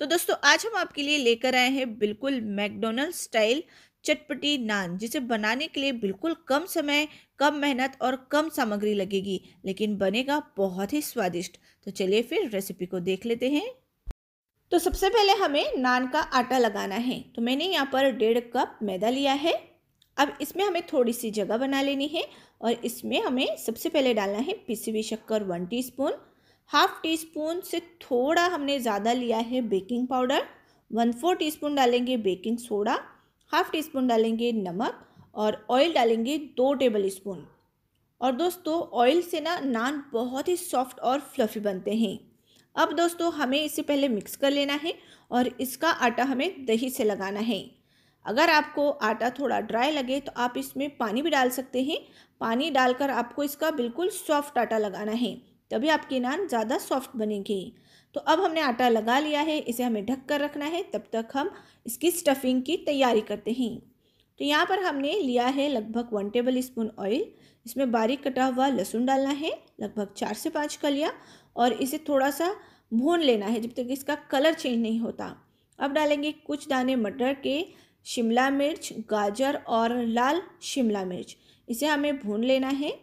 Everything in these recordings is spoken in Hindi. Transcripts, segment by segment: तो दोस्तों आज हम आपके लिए लेकर आए हैं बिल्कुल मैकडोनल्ड स्टाइल चटपटी नान, जिसे बनाने के लिए बिल्कुल कम समय, कम मेहनत और कम सामग्री लगेगी, लेकिन बनेगा बहुत ही स्वादिष्ट। तो चलिए फिर रेसिपी को देख लेते हैं। तो सबसे पहले हमें नान का आटा लगाना है। तो मैंने यहाँ पर 1.5 कप मैदा लिया है। अब इसमें हमें थोड़ी सी जगह बना लेनी है और इसमें हमें सबसे पहले डालना है पिसी हुई शक्कर 1 टीस्पून, हाफ टी स्पून से थोड़ा हमने ज़्यादा लिया है बेकिंग पाउडर, 1/4 टीस्पून डालेंगे baking soda, half teaspoon डालेंगे नमक और ऑयल डालेंगे 2 टेबल स्पून। और दोस्तों ऑयल से नान बहुत ही सॉफ्ट और फ्लफ़ी बनते हैं। अब दोस्तों हमें इसे पहले मिक्स कर लेना है और इसका आटा हमें दही से लगाना है। अगर आपको आटा थोड़ा ड्राई लगे तो आप इसमें पानी भी डाल सकते हैं। पानी डालकर आपको इसका बिल्कुल सॉफ्ट आटा लगाना है, तभी आपकी नान ज़्यादा सॉफ्ट बनेगी। तो अब हमने आटा लगा लिया है, इसे हमें ढक कर रखना है, तब तक हम इसकी स्टफिंग की तैयारी करते हैं। तो यहाँ पर हमने लिया है लगभग 1 टेबल स्पून ऑयल, इसमें बारीक कटा हुआ लहसुन डालना है, लगभग 4 से 5 कलियाँ, और इसे थोड़ा सा भून लेना है जब तक इसका कलर चेंज नहीं होता। अब डालेंगे कुछ दाने मटर के, शिमला मिर्च, गाजर और लाल शिमला मिर्च, इसे हमें भून लेना है।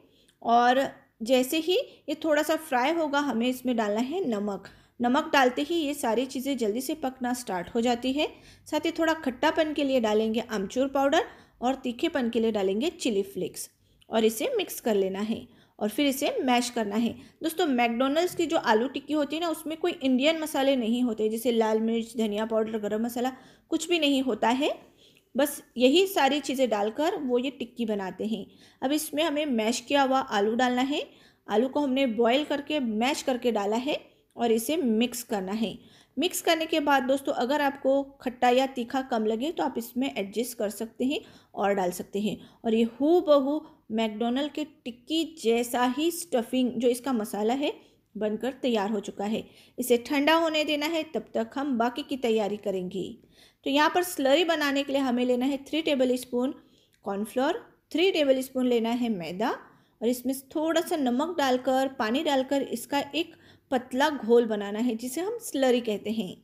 और जैसे ही ये थोड़ा सा फ्राई होगा हमें इसमें डालना है नमक। नमक डालते ही ये सारी चीज़ें जल्दी से पकना स्टार्ट हो जाती है। साथ ही थोड़ा खट्टापन के लिए डालेंगे आमचूर पाउडर और तीखेपन के लिए डालेंगे चिली फ्लेक्स और इसे मिक्स कर लेना है और फिर इसे मैश करना है। दोस्तों मैकडोनल्ड्स की जो आलू टिक्की होती है उसमें कोई इंडियन मसाले नहीं होते, जैसे लाल मिर्च, धनिया पाउडर, गरम मसाला, कुछ भी नहीं होता है। बस यही सारी चीज़ें डालकर वो ये टिक्की बनाते हैं। अब इसमें हमें मैश किया हुआ आलू डालना है। आलू को हमने बॉईल करके मैश करके डाला है और इसे मिक्स करना है। मिक्स करने के बाद दोस्तों अगर आपको खट्टा या तीखा कम लगे तो आप इसमें एडजस्ट कर सकते हैं और डाल सकते हैं। और ये हूबहू मैकडोनल्ड के टिक्की जैसा ही स्टफिंग, जो इसका मसाला है, बनकर तैयार हो चुका है। इसे ठंडा होने देना है, तब तक हम बाकी की तैयारी करेंगे। तो यहाँ पर स्लरी बनाने के लिए हमें लेना है 3 tablespoon cornflour, 3 tablespoon लेना है मैदा और इसमें थोड़ा सा नमक डालकर, पानी डालकर इसका एक पतला घोल बनाना है, जिसे हम स्लरी कहते हैं।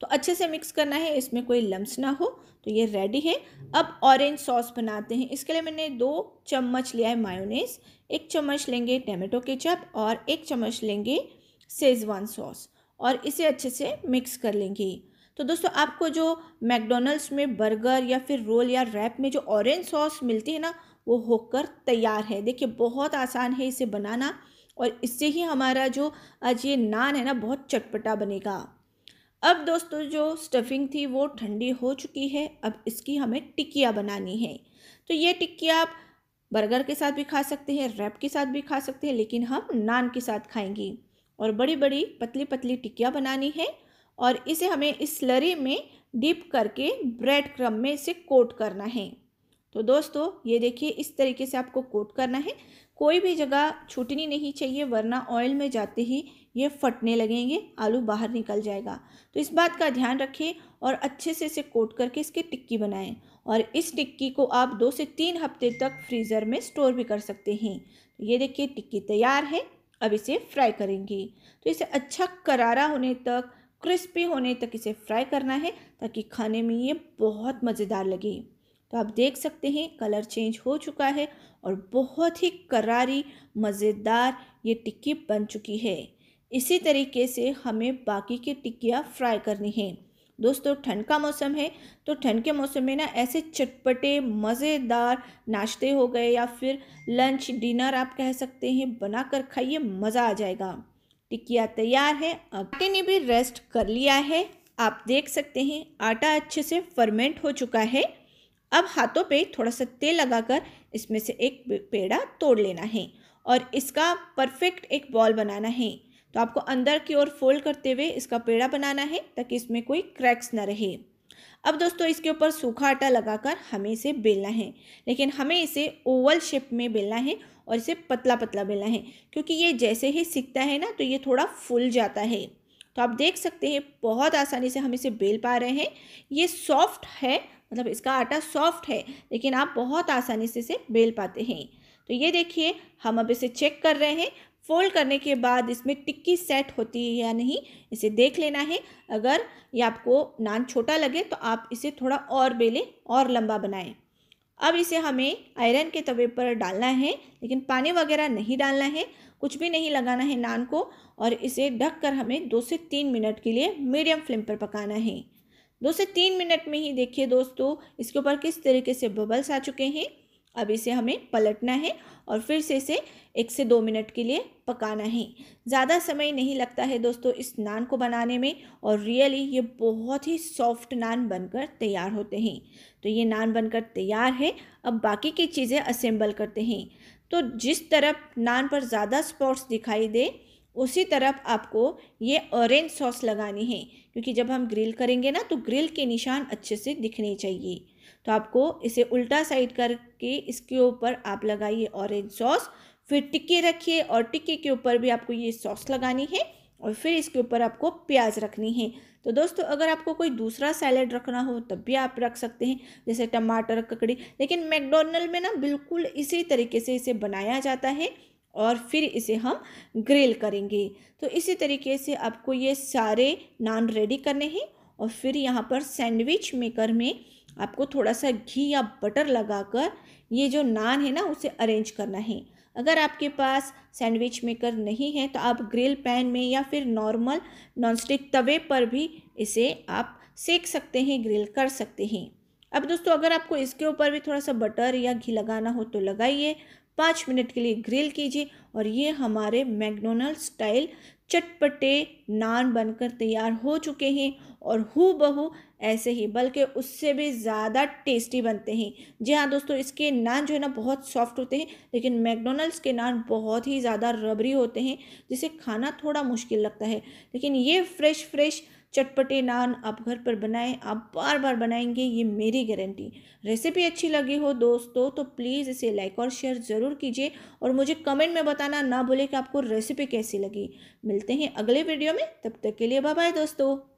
तो अच्छे से मिक्स करना है, इसमें कोई लम्स ना हो। तो ये रेडी है। अब ऑरेंज सॉस बनाते हैं। इसके लिए मैंने 2 चम्मच लिया है मायोनेज़, 1 चम्मच लेंगे टमाटो केचप और 1 चम्मच लेंगे शेजवान सॉस और इसे अच्छे से मिक्स कर लेंगे। तो दोस्तों आपको जो मैकडोनल्ड्स में बर्गर या फिर रोल या रैप में जो ऑरेंज सॉस मिलती है वो होकर तैयार है। देखिए बहुत आसान है इसे बनाना और इससे ही हमारा जो आज ये नान है बहुत चटपटा बनेगा। अब दोस्तों जो स्टफिंग थी वो ठंडी हो चुकी है। अब इसकी हमें टिक्कियाँ बनानी है। तो ये टिक्कियाँ आप बर्गर के साथ भी खा सकते हैं, रैप के साथ भी खा सकते हैं, लेकिन हम नान के साथ खाएंगे। और बड़ी बड़ी पतली पतली टिक्कियाँ बनानी है और इसे हमें इस स्लरी में डिप करके ब्रेड क्रम्ब में इसे कोट करना है। तो दोस्तों ये देखिए इस तरीके से आपको कोट करना है। कोई भी जगह छूटनी नहीं चाहिए, वरना ऑयल में जाते ही ये फटने लगेंगे, आलू बाहर निकल जाएगा। तो इस बात का ध्यान रखें और अच्छे से इसे कोट करके इसकी टिक्की बनाएं। और इस टिक्की को आप 2 से 3 हफ्ते तक फ्रीज़र में स्टोर भी कर सकते हैं। तो ये देखिए टिक्की तैयार है। अब इसे फ्राई करेंगे। तो इसे अच्छा करारा होने तक, क्रिस्पी होने तक इसे फ्राई करना है, ताकि खाने में ये बहुत मज़ेदार लगे। तो आप देख सकते हैं कलर चेंज हो चुका है और बहुत ही करारी मज़ेदार ये टिक्की बन चुकी है। इसी तरीके से हमें बाकी की टिक्कियाँ फ्राई करनी हैं। दोस्तों ठंड का मौसम है, तो ठंड के मौसम में ऐसे चटपटे मज़ेदार नाश्ते हो गए या फिर लंच डिनर आप कह सकते हैं, बनाकर खाइए, मज़ा आ जाएगा। टिक्कियाँ तैयार है। आटे ने भी रेस्ट कर लिया है। आप देख सकते हैं आटा अच्छे से फर्मेंट हो चुका है। अब हाथों पे थोड़ा सा तेल लगाकर इसमें से एक पेड़ा तोड़ लेना है और इसका परफेक्ट एक बॉल बनाना है। तो आपको अंदर की ओर फोल्ड करते हुए इसका पेड़ा बनाना है, ताकि इसमें कोई क्रैक्स ना रहे। अब दोस्तों इसके ऊपर सूखा आटा लगाकर हमें इसे बेलना है, लेकिन हमें इसे ओवल शेप में बेलना है और इसे पतला पतला बेलना है, क्योंकि ये जैसे ही सिकता है तो ये थोड़ा फूल जाता है। तो आप देख सकते हैं बहुत आसानी से हम इसे बेल पा रहे हैं। ये सॉफ्ट है, मतलब इसका आटा सॉफ्ट है, लेकिन आप बहुत आसानी से इसे बेल पाते हैं। तो ये देखिए हम अब इसे चेक कर रहे हैं। फोल्ड करने के बाद इसमें टिक्की सेट होती है या नहीं इसे देख लेना है। अगर ये आपको नान छोटा लगे तो आप इसे थोड़ा और बेलें और लंबा बनाएं। अब इसे हमें आयरन के तवे पर डालना है, लेकिन पानी वगैरह नहीं डालना है, कुछ भी नहीं लगाना है नान को, और इसे ढककर हमें 2 से 3 मिनट के लिए मीडियम फ्लेम पर पकाना है। 2 से 3 मिनट में ही देखिए दोस्तों इसके ऊपर किस तरीके से बबल्स आ चुके हैं। अब इसे हमें पलटना है और फिर से इसे 1 से 2 मिनट के लिए पकाना है। ज़्यादा समय नहीं लगता है दोस्तों इस नान को बनाने में, और रियली ये बहुत ही सॉफ्ट नान बनकर तैयार होते हैं। तो ये नान बनकर तैयार है। अब बाकी की चीज़ें असेंबल करते हैं। तो जिस तरफ नान पर ज़्यादा स्पॉट्स दिखाई दे उसी तरफ आपको ये ऑरेंज सॉस लगानी है, क्योंकि जब हम ग्रिल करेंगे ना तो ग्रिल के निशान अच्छे से दिखने चाहिए। तो आपको इसे उल्टा साइड करके इसके ऊपर आप लगाइए ऑरेंज सॉस, फिर टिक्की रखिए और टिक्की के ऊपर भी आपको ये सॉस लगानी है, और फिर इसके ऊपर आपको प्याज रखनी है। तो दोस्तों अगर आपको कोई दूसरा सैलेड रखना हो तब भी आप रख सकते हैं, जैसे टमाटर ककड़ी, लेकिन मैकडोनल्ड में ना बिल्कुल इसी तरीके से इसे बनाया जाता है और फिर इसे हम ग्रिल करेंगे। तो इसी तरीके से आपको ये सारे नान रेडी करने हैं, और फिर यहाँ पर सैंडविच मेकर में आपको थोड़ा सा घी या बटर लगाकर ये जो नान है ना उसे अरेंज करना है। अगर आपके पास सैंडविच मेकर नहीं है तो आप ग्रिल पैन में या फिर नॉर्मल नॉनस्टिक तवे पर भी इसे आप सेक सकते हैं, ग्रिल कर सकते हैं। अब दोस्तों अगर आपको इसके ऊपर भी थोड़ा सा बटर या घी लगाना हो तो लगाइए। 5 मिनट के लिए ग्रिल कीजिए और ये हमारे मैकडोनल्ड स्टाइल चटपटे नान बनकर तैयार हो चुके हैं, और हूबहू ऐसे ही बल्कि उससे भी ज़्यादा टेस्टी बनते हैं। जी हाँ दोस्तों, इसके नान जो है ना बहुत सॉफ्ट होते हैं, लेकिन मैकडोनल्ड्स के नान बहुत ही ज़्यादा रबरी होते हैं जिसे खाना थोड़ा मुश्किल लगता है। लेकिन ये फ्रेश फ्रेश चटपटे नान आप घर पर बनाएं, आप बार बार बनाएंगे, ये मेरी गारंटी। रेसिपी अच्छी लगी हो दोस्तों तो प्लीज़ इसे लाइक और शेयर ज़रूर कीजिए, और मुझे कमेंट में बताना ना भूलें कि आपको रेसिपी कैसी लगी। मिलते हैं अगले वीडियो में, तब तक के लिए बाय बाय दोस्तों।